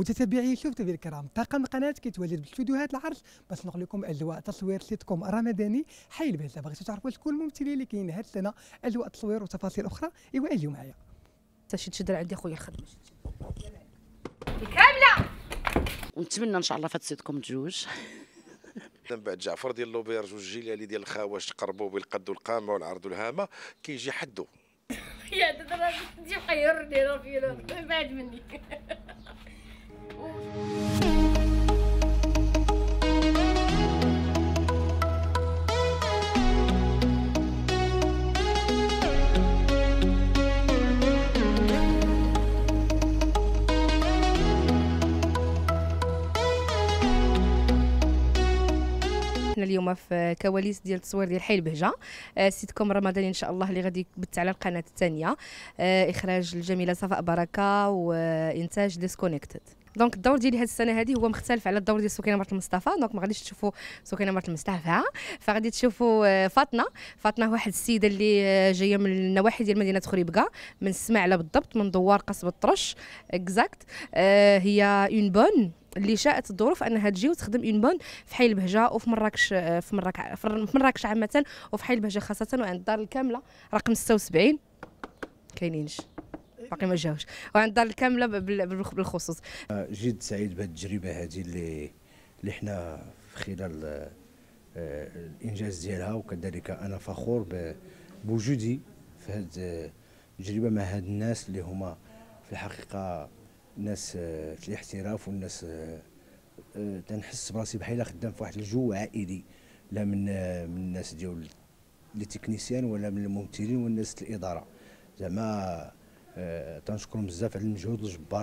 متتبعي شوف تيفي الكرام، طاقم قناه كيتواجد باستديوهات العرش باش نخليكم اجواء تصوير سيتكوم رمضاني حي البهجه. بغيتو تعرفوا شكون الممثلين اللي كاين هاد السنه، اجواء تصوير وتفاصيل اخرى، ايوا اجيو معايا. حتى شي تشد عندي اخويا الخدمه كامله، ونتمنى ان شاء الله فهاد السيتكوم تجوج. من بعد جعفر ديال لوبيرج والجيلالي ديال الخواش تقربوا بالقد والقامه والعرض والهامه كيجي حدو. يا درا تجي مغيرني راه فين بعد مني. اليوم في كواليس ديال تصوير ديال حي البهجه، سيتكوم رمضاني ان شاء الله اللي غادي يتبث على القناه الثانيه، اخراج الجميله صفاء بركه وانتاج ديسكونيكتد. دونك الدور ديال هذه السنه هذه هو مختلف على الدور ديال سكينه مرت المصطفى، دونك ما غاديش تشوفوا سكينه مرت المصطفى، فغادي تشوفوا فاطمه واحد السيده اللي جايه من النواحي ديال مدينه خريبكه، من السماعله بالضبط، من دوار قصبه طرش اكزاكت. هي اون بون اللي شاءت الظروف انها تجي وتخدم اون بون في حي البهجه وفي مراكش، في مراكش عامه وفي حي البهجه خاصه، وعند الدار الكامله رقم 76 كاينينش باقي ما جاوش، وعند الدار الكامله بالخصوص. جد سعيد بهذه التجربه هذه اللي حنا في خلال الانجاز ديالها، وكذلك انا فخور بوجودي في هذه التجربه مع هاد الناس اللي هما في الحقيقه الناس في الاحتراف، والناس تنحس براسي بحال خدام في واحد الجو عائلي، لا من الناس ديال التكنيسيان ولا من الممثلين والناس الاداره. زعما تنشكرهم بزاف على المجهود الجبار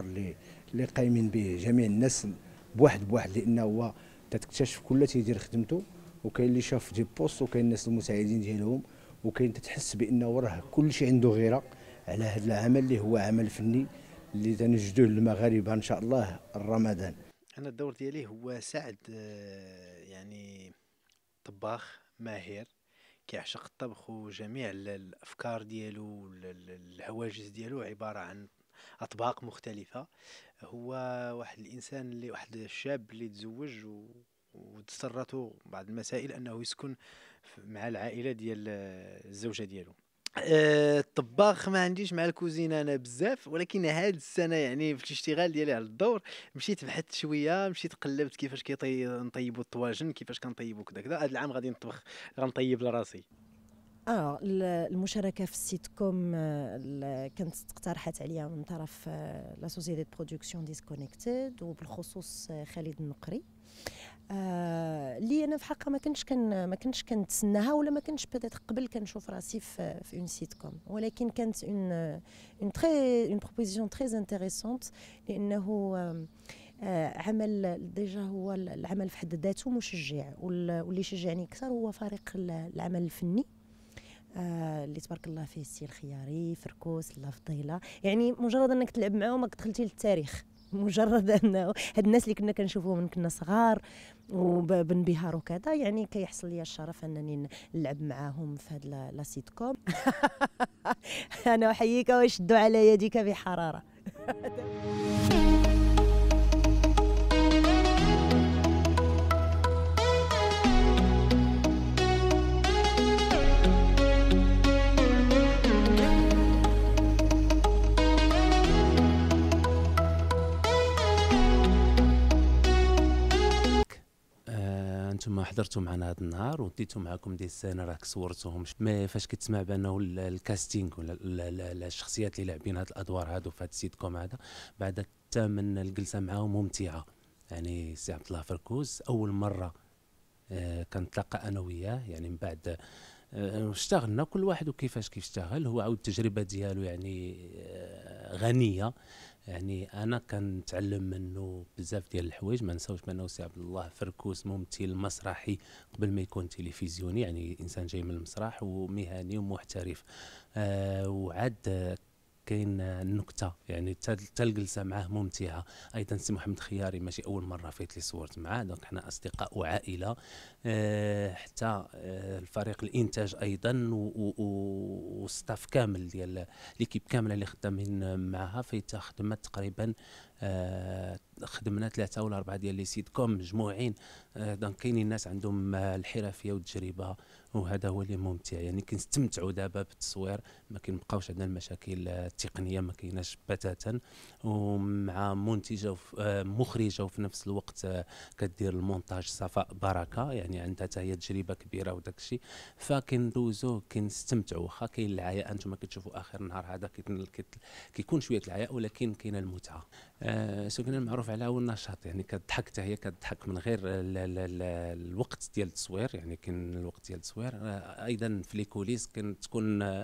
اللي قايمين به جميع الناس بواحد بواحد، لانه هو تتكتشف كل تيدير خدمته، وكاين اللي شاف دي بوست، وكاين الناس المساعدين ديالهم، وكاين تتحس بانه راه كل شيء عنده غيره على هذا العمل اللي هو عمل فني اللي تنجدوه للمغاربه ان شاء الله الرمضان. انا الدور ديالي هو سعد، يعني طباخ ماهر كيعشق الطبخ، وجميع الافكار ديالو الهواجس ديالو عباره عن اطباق مختلفه. هو واحد الانسان اللي واحد الشاب اللي تزوج وتسرته بعض المسائل انه يسكن مع العائله ديال الزوجه ديالو. الطباخ ما عنديش مع الكوزينه انا بزاف، ولكن هاد السنه يعني في الاشتغال ديالي على الدور مشيت بحثت شويه، مشيت قلبت كيفاش كنطيبوا الطواجن، كيفاش كنطيبوا كذا. هاد العام غادي نطبخ، غنطيب لراسي. المشاركه في السيتكوم كانت اقترحت عليا من طرف لا سوسيتي دو برودكسيون ديسكونيكتيد، وبالخصوص خالد النقري، لي انا في حقها ما كنتش كنتسناها، ولا ما كنتش قبل كنشوف راسي في اون سيتكوم، ولكن كانت اون بروبوزيسيون تري انتريسونت، لانه عمل ديجا هو العمل في حد ذاته مشجع، واللي شجعني اكثر هو فريق العمل الفني اللي تبارك الله فيه السي الخياري، فركوس، الله فضيله. يعني مجرد انك تلعب معاهم راك دخلتي للتاريخ، مجرد انه هاد الناس اللي كنا كنشوفوهم من كنا صغار وبنبهار وكذا، يعني كيحصل لي الشرف انني نلعب معاهم في هاد لا سيتكوم. انا احييك واشدوا على يديك بحراره. انتم حضرتوا معنا هذا النهار وديتوا معكم ديال السنه، راك صورتوهم، ما فاش كتسمع بانه الكاستينغ ولا الشخصيات اللي لاعبين هاد الادوار هادو في هاد السيتكوم هذا، بعد حتى من الجلسه معاهم ممتعه. يعني سي عبد الله فركوس اول مره كنتلاقى انا وياه، يعني من بعد اشتغلنا كل واحد وكيفاش اشتغل، هو عاود التجربه ديالو يعني غنيه، يعني انا كنتعلم منه بزاف ديال الحوايج. ما نساوش بانه سي عبد الله فركوس ممثل مسرحي قبل ما يكون تلفزيوني، يعني انسان جاي من المسرح ومهني ومحترف. وعاد كاين النكته، يعني حتى الجلسه معاه ممتعه. ايضا سي محمد خياري ماشي اول مره فيت لي صورت معاه، دونك حنا اصدقاء وعائله. حتى الفريق الانتاج ايضا والستاف كامل ديال ليكيب كامله اللي خدامين معها، فيت خدمت تقريبا خدمنا 3 ولا 4 ديال لي سيت كوم مجموعين. دونك كاينين الناس عندهم الحرفيه والتجربه، وهذا هو اللي ممتع. يعني كنستمتعوا دابا بالتصوير، ما كنبقاوش عندنا المشاكل التقنيه، ما كايناش بتاتا، ومع منتجه مخرجه وفي نفس الوقت كدير المونتاج صفاء بركه، يعني عندها حتى هي تجربه كبيره وداك الشيء. فكندوزو كنستمتعوا، واخا كاين العياء، انتم كتشوفوا اخر نهار هذا كيكون شويه العياء، ولكن كاينه المتعه. سكننا معروف على هو النشاط، يعني كتضحك حتى هي كتضحك من غير الوقت ديال التصوير. يعني كاين الوقت ديال التصوير ايضا في لي كوليس كتكون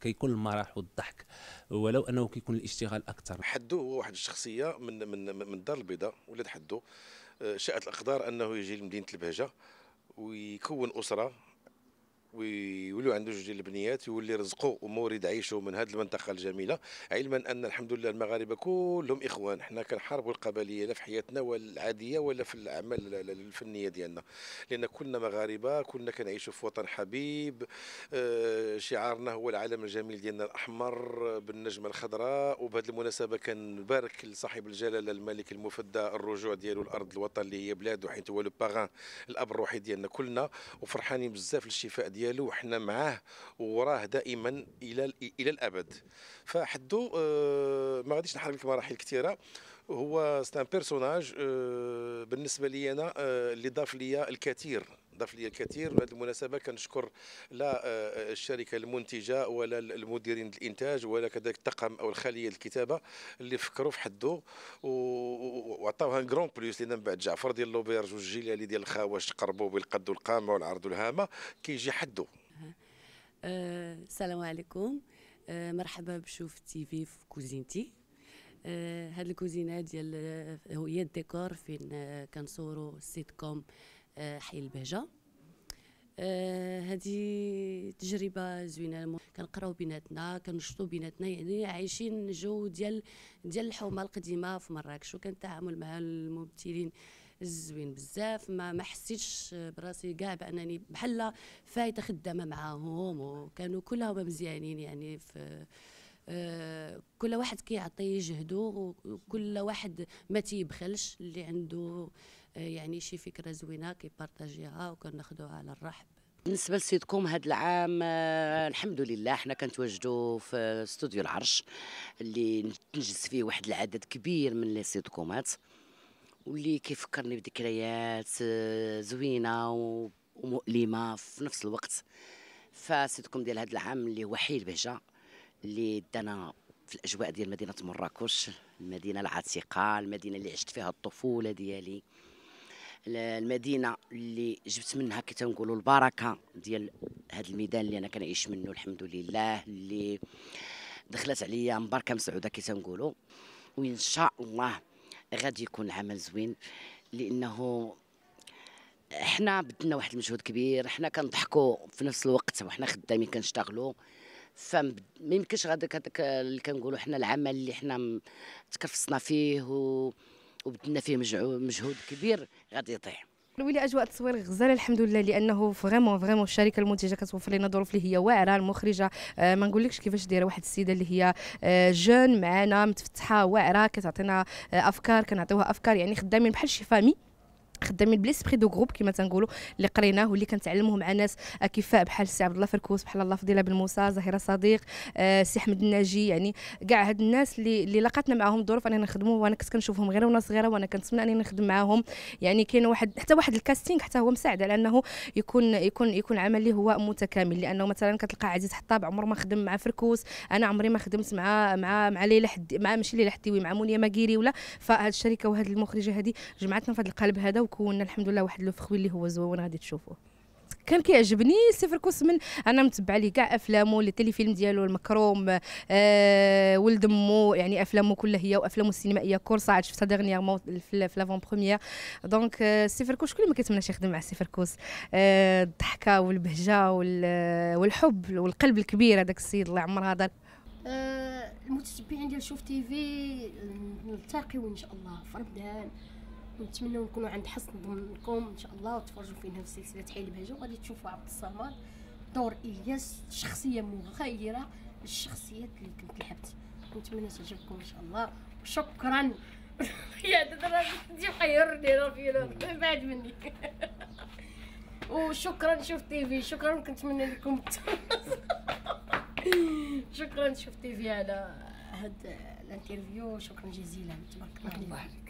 كيكون المرح والضحك، ولو انه كيكون الاشتغال اكثر. حدو هو واحد الشخصيه من من من الدار البيضاء، ولاد حدو شاءت الاقدار انه يجي لمدينه البهجه ويكون اسره ويولوا عنده 2 البنيات، يولي رزقه ومورد عيشه من هذه المنطقه الجميله، علما ان الحمد لله المغاربه كلهم اخوان. حنا كنحاربوا القبليه لا في حياتنا ولا العاديه ولا في الاعمال الفنيه ديالنا، لان كلنا مغاربه، كلنا كنعيشوا في وطن حبيب. شعارنا هو العلم الجميل ديالنا الاحمر بالنجمه الخضراء. وبهذه المناسبه كنبارك لصاحب الجلاله الملك المفدى الرجوع ديالو لارض الوطن اللي هي بلاده، حيت هو لو باغان الاب الروحي ديالنا كلنا، وفرحانين بزاف للشفاء ديالنا وحنا معاه وراه دائما الى الابد. فحدو ما غاديش نحرق لك مراحل كثيره. هو ستان بيرسوناج بالنسبه لي انا اللي ضاف لي الكثير، ضاف لي الكثير. بهذه المناسبه كنشكر لا الشركه المنتجه ولا المديرين الانتاج ولا كذلك الطاقم او الخليه الكتابه اللي فكروا في حدو وعطاوها غران بلوس، لان من بعد جعفر ديال لوبيرج والجيلالي ديال الخواش قربوا بالقد والقامه والعرض والهامه كيجي حدو. السلام عليكم، مرحبا بشوف تيفي في كوزينتي. هاد الكوزينه ديال هي الديكور فين كنصوروا السيت كوم حي البهجه. هذه تجربه زوينه، كنقراو بيناتنا، كنشطو بيناتنا، يعني عايشين جو ديال الحومه القديمه في مراكش. وكان التعامل مع الممثلين زوين بزاف، ما حسيتش براسي كاع بانني بحال فايته خدامه معاهم، وكانوا كلهم مزيانين. يعني في كل واحد كيعطي جهده، وكل واحد ما تيبخلش، اللي عنده يعني شي فكره زوينه كيبارطاجيها وكناخذوها على الرحب. بالنسبه لسيدكم هذا العام الحمد لله حنا كنتواجدوا في استوديو العرش اللي نجلس فيه واحد العدد كبير من لي سيدكومات، واللي كيفكرني بذكريات زوينه ومؤلمه في نفس الوقت. فسيدكم ديال هذا العام اللي هو حي البهجه، اللي دانا في الاجواء ديال مدينه مراكش، المدينه العتيقه، المدينه اللي عشت فيها الطفوله ديالي، المدينه اللي جبت منها كي تنقولوا البركه ديال هذا الميدان اللي انا كنعيش منه الحمد لله، اللي دخلت عليا مباركه مسعوده كي تنقولوا. وان شاء الله غادي يكون عمل زوين، لانه حنا بدنا واحد المجهود كبير، حنا كنضحكوا في نفس الوقت وحنا خدامين كنشتغلوا. فما يمكنش غاديك هذاك اللي كنقولوا حنا العمل اللي حنا تكرفصنا فيه وبدلنا فيه مجهود كبير غادي يطيح. ولي اجواء التصوير غزاله الحمد لله، لانه فريمون الشركه المنتجه كتوفر لنا ظروف اللي هي واعره. المخرجه ما نقولكش كيفاش دايره، واحد السيده اللي هي جون معانا متفتحه واعره، كتعطينا افكار، كنعطيوها افكار، يعني خدامين بحال شي فامي، خدامين بليسبري دو جروب كما تنقولوا، اللي قريناه واللي كنتعلموه مع ناس اكفاء بحال السي عبد الله فركوس، بحال الله فضيله بن موسى، زهيره صديق، السي احمد الناجي. يعني كاع هاد الناس اللي لاقاتنا معاهم ظروف اننا نخدموا، وانا كنت كنشوفهم غير وانا صغيره، وانا كنتمنى انني نخدم معاهم. يعني كاين واحد الكاستينغ حتى هو مساعد على انه يكون عمل اللي هو متكامل، لانه مثلا كتلقى عزيز حطاب عمر ما خدم مع فركوس، انا عمري ما خدمت مع ليلى حد، مع ماشي ليلى حديوي، مع مونيا ماكري ولا. فهاد الشركه وهاد المخرجه هذه جمعتنا في هذا القالب هذا، وكونا الحمد لله واحد لو فخوي اللي هو زوين غادي تشوفوه. كان كيعجبني السي فركوس، من انا متبعه ليه كاع افلامه، التلفيلم ديالو المكروم، ولد امو، يعني افلامه كلها هي وافلامه السينمائيه كورسا، عاد شفتها ديغنييرمون في لافون بروميير. دونك السي فركوس شكون اللي ما كيتمناش يخدم مع السي فركوس؟ الضحكه والبهجه والحب والقلب الكبير، هذاك السيد الله يعمر هضر. المتتبعين ديال شوف تيفي نلتقيو ان شاء الله في رمضان، ونتمنى نكونوا عند حسن ظنكم ان شاء الله، وتفرجوا فينا في سلسله حي البهجه. وغادي تشوفوا عبدالسماد دور الياس، شخصيه مغايره للشخصيات اللي كنت لعبت. نتمنى تعجبكم ان شاء الله، وشكرا يا درا انت محيرني رفيقه بعد مني. وشكرا شوف تيفي، شكرا كنتمنى لكم شكرا شوف تيفي على هاد الانترفيو، شكرا جزيلا تبارك الله.